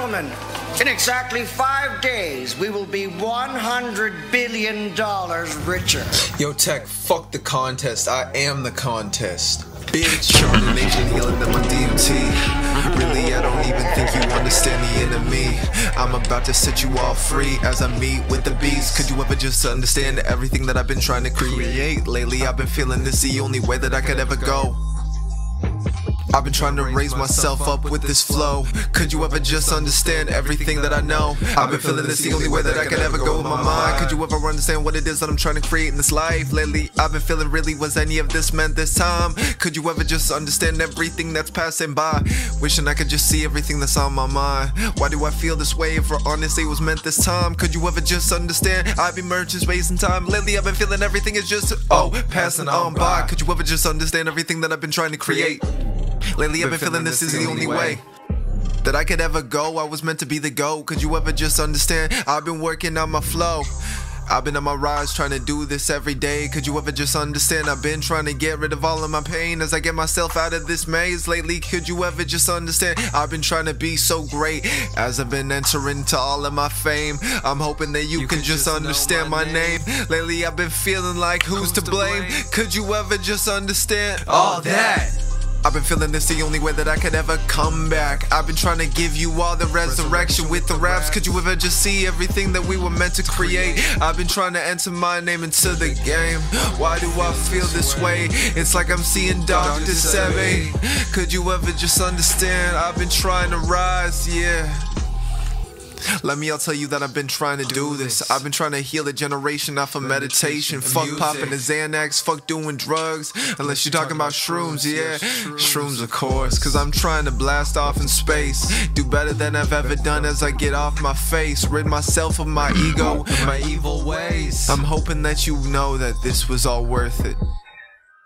gentlemen, in exactly 5 days, we will be $100 billion richer. Yo, Tech, fuck the contest. I am the contest. Bitch. Charmination yelling at my DMT. Really, I don't even think you understand the enemy. I'm about to set you all free as I meet with the beast. Could you ever just understand everything that I've been trying to create? Lately, I've been feeling this the only way that I could ever go. I've been trying to raise myself up with this flow. Could you ever just understand everything that I know? I've been feeling this the only way that I could ever go with my mind. Could you ever understand what it is that I'm trying to create in this life? Lately, I've been feeling really, was any of this meant this time? Could you ever just understand everything that's passing by? Wishing I could just see everything that's on my mind. Why do I feel this way if honestly it was meant this time? Could you ever just understand? I've been merged in space and time. Lately, I've been feeling everything is just, oh, passing on by. Could you ever just understand everything that I've been trying to create? Lately I've been feeling this is the only way that I could ever go. I was meant to be the GOAT. Could you ever just understand? I've been working on my flow. I've been on my rise trying to do this every day. Could you ever just understand? I've been trying to get rid of all of my pain as I get myself out of this maze. Lately, could you ever just understand? I've been trying to be so great as I've been entering to all of my fame. I'm hoping that you can just understand my name. Lately, I've been feeling like who's to blame? Could you ever just understand all that? I've been feeling this the only way that I could ever come back. I've been trying to give you all the resurrection with the raps. Could you ever just see everything that we were meant to create? I've been trying to enter my name into the game. Why do I feel this way? It's like I'm seeing Dr. Sebi. Could you ever just understand? I've been trying to rise, yeah. Let me all tell you that I've been trying to do this. I've been trying to heal a generation off of meditation. Fuck popping the Xanax, fuck doing drugs. Unless you're talking about shrooms, yeah. Shrooms, of course, cause I'm trying to blast off in space. Do better than I've ever done as I get off my face. Rid myself of my ego, my evil ways. I'm hoping that you know that this was all worth it.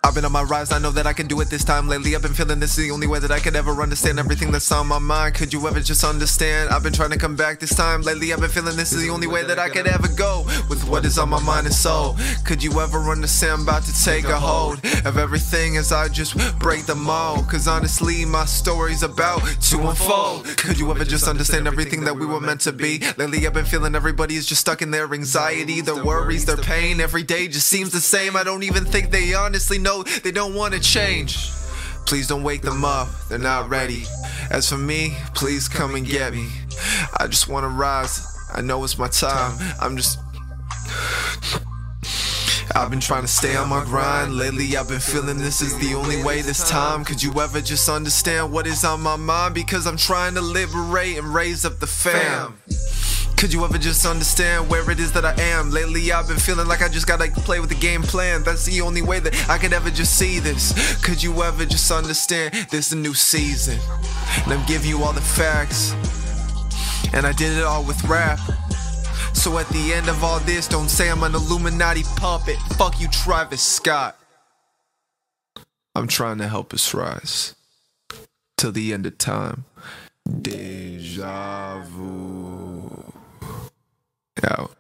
I've been on my rise, I know that I can do it this time. Lately I've been feeling this is the only way that I could ever understand everything that's on my mind. Could you ever just understand? I've been trying to come back this time. Lately I've been feeling this is the only way that I could ever go with what is on my mind and soul. Could you ever understand? I'm about to take a hold of everything as I just break the mold. Cause honestly my story's about to unfold. Could you ever just understand everything that we were meant to be? Lately I've been feeling everybody is just stuck in their anxiety, their worries, their pain. Every day just seems the same. I don't even think they honestly know. They don't want to change. Please don't wake them up, they're not ready. As for me, please come and get me. I just want to rise, I know it's my time. I'm just... I've been trying to stay on my grind. Lately I've been feeling this is the only way this time. Could you ever just understand what is on my mind? Because I'm trying to liberate and raise up the fam. Could you ever just understand where it is that I am? Lately I've been feeling like I just gotta play with the game plan. That's the only way that I could ever just see this. Could you ever just understand? This is a new season, and I'm giving you all the facts. And I did it all with rap. So at the end of all this, don't say I'm an Illuminati puppet. Fuck you, Travis Scott. I'm trying to help us rise till the end of time. DejaVu. Out.